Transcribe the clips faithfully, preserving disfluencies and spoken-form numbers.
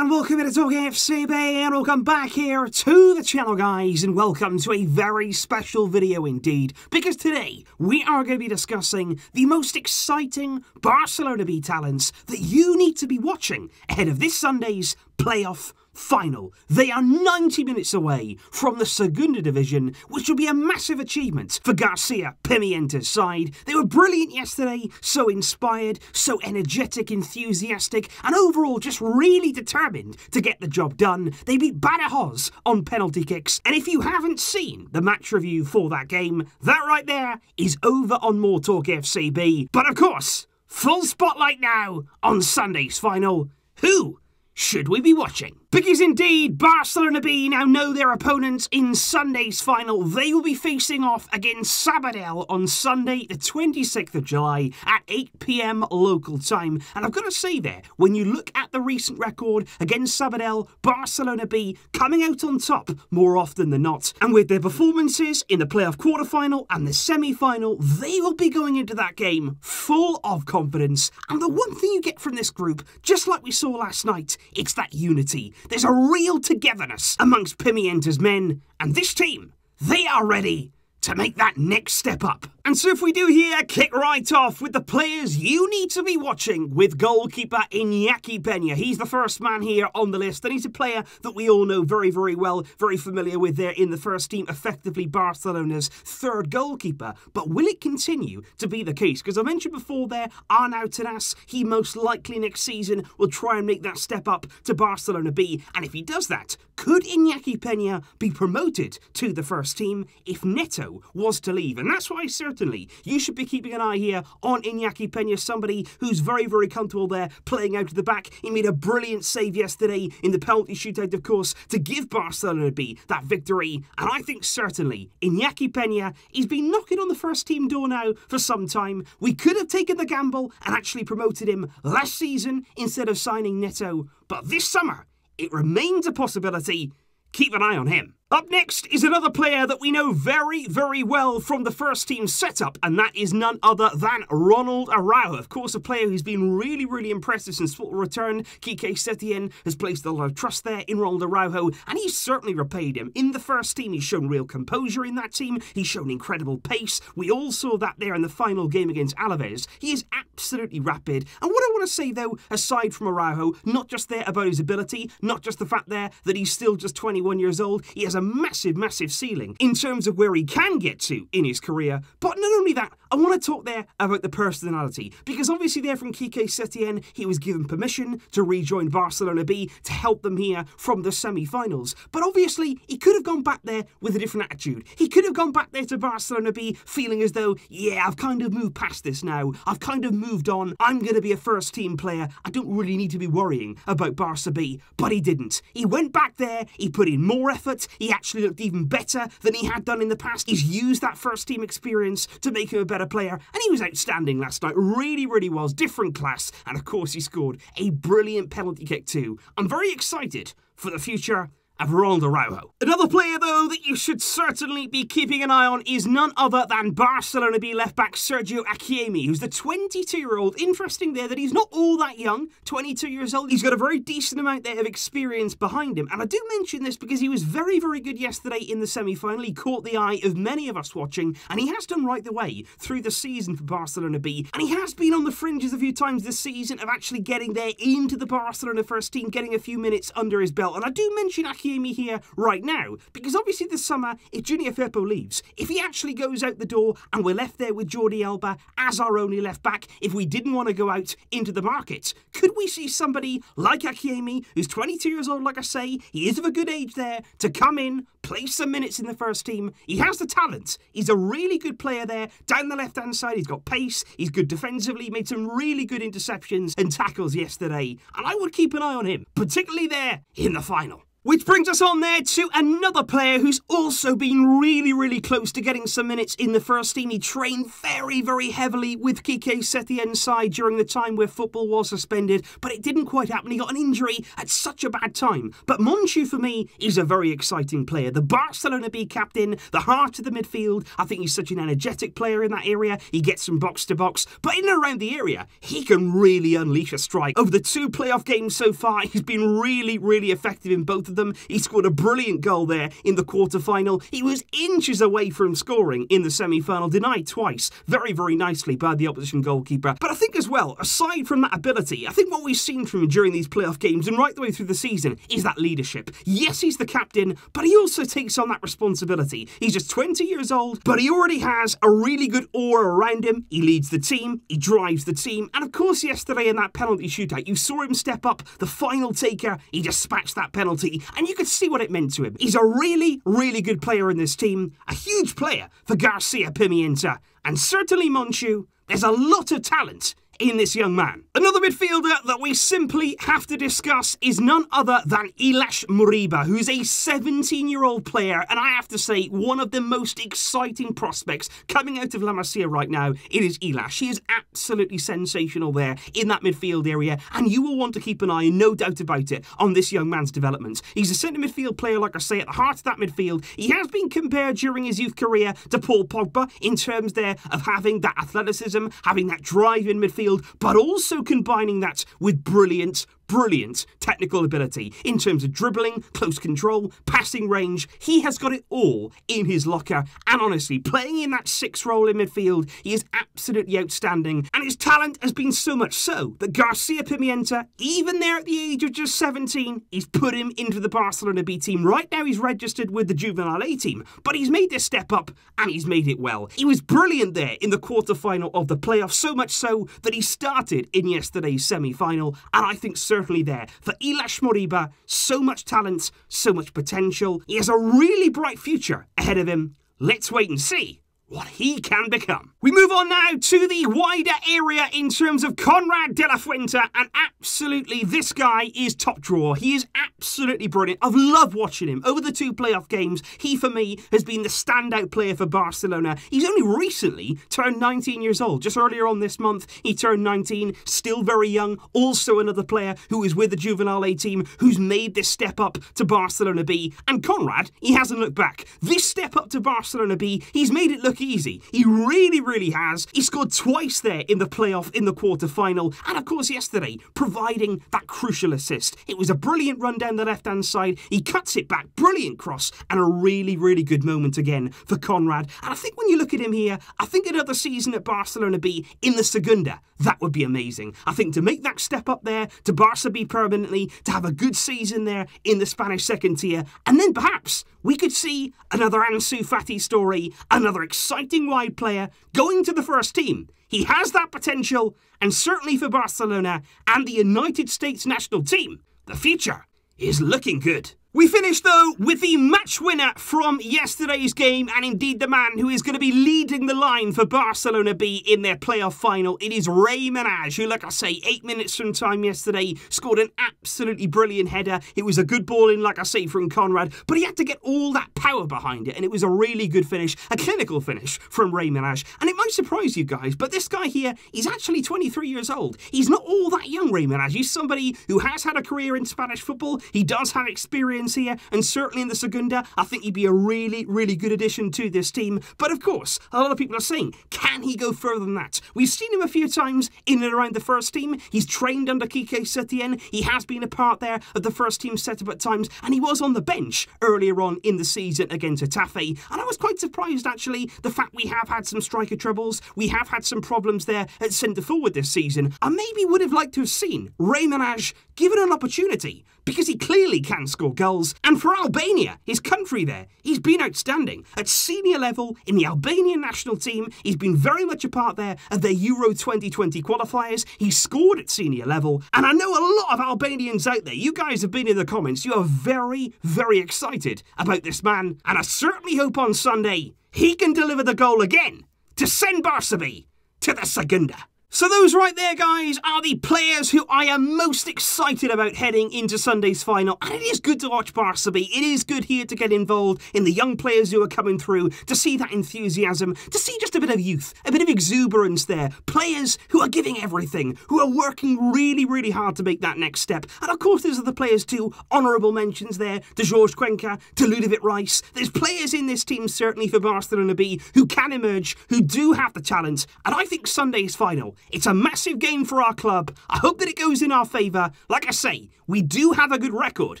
and welcome to Talk F C B, and welcome back here to the channel, guys, and welcome to a very special video indeed, because today we are going to be discussing the most exciting Barcelona B talents that you need to be watching ahead of this Sunday's playoff final. They are ninety minutes away from the Segunda Division, which will be a massive achievement for Garcia Pimienta's side. They were brilliant yesterday, so inspired, so energetic, enthusiastic, and overall just really determined to get the job done. They beat Badajoz on penalty kicks, and if you haven't seen the match review for that game, that right there is over on More Talk F C B. But of course, full spotlight now on Sunday's final. Who should we be watching? Because indeed, Barcelona B now know their opponents in Sunday's final. They will be facing off against Sabadell on Sunday, the twenty-sixth of July at eight p m local time. And I've got to say there, when you look at the recent record against Sabadell, Barcelona B coming out on top more often than not. And with their performances in the playoff quarterfinal and the semi-final, they will be going into that game full of confidence. And the one thing you get from this group, just like we saw last night, it's that unity. There's a real togetherness amongst Pimienta's men, and this team, they are ready to make that next step up. And so if we do here, kick right off with the players you need to be watching with goalkeeper Iñaki Peña. He's the first man here on the list, and he's a player that we all know very, very well, very familiar with there in the first team, effectively Barcelona's third goalkeeper. But will it continue to be the case? Because I mentioned before there, Arnau Tinas, he most likely next season will try and make that step up to Barcelona B. And if he does that, could Iñaki Peña be promoted to the first team if Neto was to leave? And that's why I said certainly you should be keeping an eye here on Iñaki Peña, somebody who's very, very comfortable there playing out of the back. He made a brilliant save yesterday in the penalty shootout, of course, to give Barcelona B that victory. And I think certainly Iñaki Peña, he's been knocking on the first team door now for some time. We could have taken the gamble and actually promoted him last season instead of signing Neto. But this summer, it remains a possibility. Keep an eye on him. Up next is another player that we know very, very well from the first team setup, and that is none other than Ronald Araujo. Of course, a player who's been really, really impressive since football return. Kike Setien has placed a lot of trust there in Ronald Araujo, and he's certainly repaid him. In the first team, he's shown real composure in that team. He's shown incredible pace. We all saw that there in the final game against Alaves. He is absolutely rapid. And what I want to say, though, aside from Araujo, not just there about his ability, not just the fact there that he's still just twenty-one years old, he has a massive, massive ceiling in terms of where he can get to in his career. But not only that, I want to talk there about the personality, because obviously there from Kike Setien, he was given permission to rejoin Barcelona B to help them here from the semi-finals. But obviously, he could have gone back there with a different attitude. He could have gone back there to Barcelona B feeling as though, yeah, I've kind of moved past this now. I've kind of moved on. I'm going to be a first-team player. I don't really need to be worrying about Barca B. But he didn't. He went back there. He put in more effort. He actually looked even better than he had done in the past. He's used that first-team experience to make him a better player, and he was outstanding last night. Really, really was. Different class, and of course he scored a brilliant penalty kick too. I'm very excited for the future of Ronald Araujo. Another player, though, that you should certainly be keeping an eye on is none other than Barcelona B left-back Sergiño Akieme, who's the twenty-two-year-old. Interesting there that he's not all that young, twenty-two years old. He's got a very decent amount there of experience behind him. And I do mention this because he was very, very good yesterday in the semi-final. He caught the eye of many of us watching, and he has done right the way through the season for Barcelona B. And he has been on the fringes a few times this season of actually getting there into the Barcelona first team, getting a few minutes under his belt. And I do mention Akieme me here right now, because obviously this summer, if Junior Firpo leaves, if he actually goes out the door and we're left there with Jordi Alba as our only left back, if we didn't want to go out into the market, could we see somebody like Akieme, who's twenty-two years old, like I say, he is of a good age there, to come in, play some minutes in the first team? He has the talent. He's a really good player there down the left-hand side. He's got pace. He's good defensively, made some really good interceptions and tackles yesterday. And I would keep an eye on him, particularly there in the final. Which brings us on there to another player who's also been really, really close to getting some minutes in the first team. He trained very, very heavily with Kike Setien's side during the time where football was suspended, but it didn't quite happen. He got an injury at such a bad time. But Monchu, for me, is a very exciting player. The Barcelona B captain, the heart of the midfield. I think he's such an energetic player in that area. He gets from box to box, but in and around the area, he can really unleash a strike. Over the two playoff games so far, he's been really, really effective in both of them. He scored a brilliant goal there in the quarter-final. He was inches away from scoring in the semi-final, denied twice, very, very nicely by the opposition goalkeeper. But I think as well, aside from that ability, I think what we've seen from him during these playoff games and right the way through the season is that leadership. Yes, he's the captain, but he also takes on that responsibility. He's just twenty years old, but he already has a really good aura around him. He leads the team, he drives the team, and of course yesterday in that penalty shootout, you saw him step up, the final taker, he dispatched that penalty. And you could see what it meant to him. He's a really, really good player in this team. A huge player for Garcia Pimienta. And certainly, Monchu, there's a lot of talent in this young man. Another midfielder that we simply have to discuss is none other than Ilaix Moriba, who's a seventeen-year-old player, and I have to say, one of the most exciting prospects coming out of La Masia right now, it is Ilaix. He is absolutely sensational there in that midfield area, and you will want to keep an eye, no doubt about it, on this young man's development. He's a centre midfield player, like I say, at the heart of that midfield. He has been compared during his youth career to Paul Pogba in terms there of having that athleticism, having that drive in midfield, but also combining that with brilliant, brilliant technical ability in terms of dribbling, close control, passing range. He has got it all in his locker, and honestly, playing in that sixth role in midfield, he is absolutely outstanding, and his talent has been so much so that Garcia Pimienta, even there at the age of just seventeen, he's put him into the Barcelona B team. Right now he's registered with the Juvenile A team, but he's made this step up, and he's made it well. He was brilliant there in the quarterfinal of the playoffs, so much so that he started in yesterday's semi-final, and I think certainly there for Ilaix Moriba, so much talent, so much potential. He has a really bright future ahead of him. Let's wait and see what he can become. We move on now to the wider area in terms of Konrad de la Fuente, and absolutely this guy is top drawer. He is absolutely brilliant. I've loved watching him. Over the two playoff games, he for me has been the standout player for Barcelona. He's only recently turned nineteen years old. Just earlier on this month, he turned nineteen, still very young. Also another player who is with the Juvenile A team, who's made this step up to Barcelona B. And Konrad, he hasn't looked back. This step up to Barcelona B, he's made it look easy. He really, really has. He scored twice there in the playoff, in the quarter-final, and of course yesterday, providing that crucial assist. It was a brilliant run down the left-hand side. He cuts it back, brilliant cross, and a really, really good moment again for Konrad. And I think when you look at him here, I think another season at Barcelona B in the Segunda, that would be amazing. I think to make that step up there to Barca B permanently, to have a good season there in the Spanish second tier, and then perhaps we could see another Ansu Fati story, another exciting Exciting wide player going to the first team. He has that potential, and certainly for Barcelona and the United States national team, the future is looking good. We finish, though, with the match winner from yesterday's game, and indeed the man who is going to be leading the line for Barcelona B in their playoff final. It is Rey Manaj, who, like I say, eight minutes from time yesterday, scored an absolutely brilliant header. It was a good ball in, like I say, from Konrad, but he had to get all that power behind it, and it was a really good finish, a clinical finish from Rey Manaj. And it might surprise you guys, but this guy here, he's actually twenty-three years old. He's not all that young, Rey Manaj. He's somebody who has had a career in Spanish football. He does have experience here, and certainly in the Segunda, I think he'd be a really, really good addition to this team. But of course, a lot of people are saying, can he go further than that? We've seen him a few times in and around the first team. He's trained under Kike Setien. He has been a part there of the first team setup at times, and he was on the bench earlier on in the season against Getafe. And I was quite surprised, actually, the fact we have had some striker troubles. We have had some problems there at centre forward this season. I maybe would have liked to have seen Rey Manaj given an opportunity, because he clearly can score goals. And for Albania, his country there, he's been outstanding. At senior level, in the Albanian national team, he's been very much a part there of their Euro twenty twenty qualifiers. He scored at senior level. And I know a lot of Albanians out there, you guys have been in the comments, you are very, very excited about this man. And I certainly hope on Sunday, he can deliver the goal again to send Barca B to the Segunda. So those right there, guys, are the players who I am most excited about heading into Sunday's final. And it is good to watch Barça B. It is good here to get involved in the young players who are coming through, to see that enthusiasm, to see just a bit of youth, a bit of exuberance there. Players who are giving everything, who are working really, really hard to make that next step. And of course, there's other players too. Honourable mentions there to Jorge Cuenca, to Ludovic Rice. There's players in this team, certainly for Barcelona B, who can emerge, who do have the talent. And I think Sunday's final, it's a massive game for our club. I hope that it goes in our favour. Like I say, we do have a good record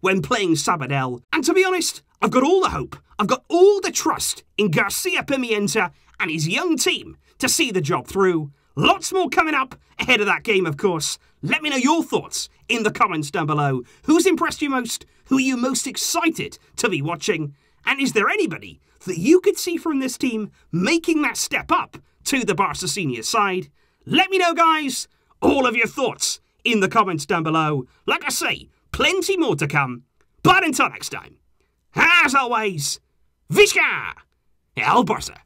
when playing Sabadell. And to be honest, I've got all the hope, I've got all the trust in Garcia Pimienta and his young team to see the job through. Lots more coming up ahead of that game, of course. Let me know your thoughts in the comments down below. Who's impressed you most? Who are you most excited to be watching? And is there anybody that you could see from this team making that step up to the Barca senior side? Let me know, guys, all of your thoughts in the comments down below. Like I say, plenty more to come. But until next time, as always, Visca el Barça.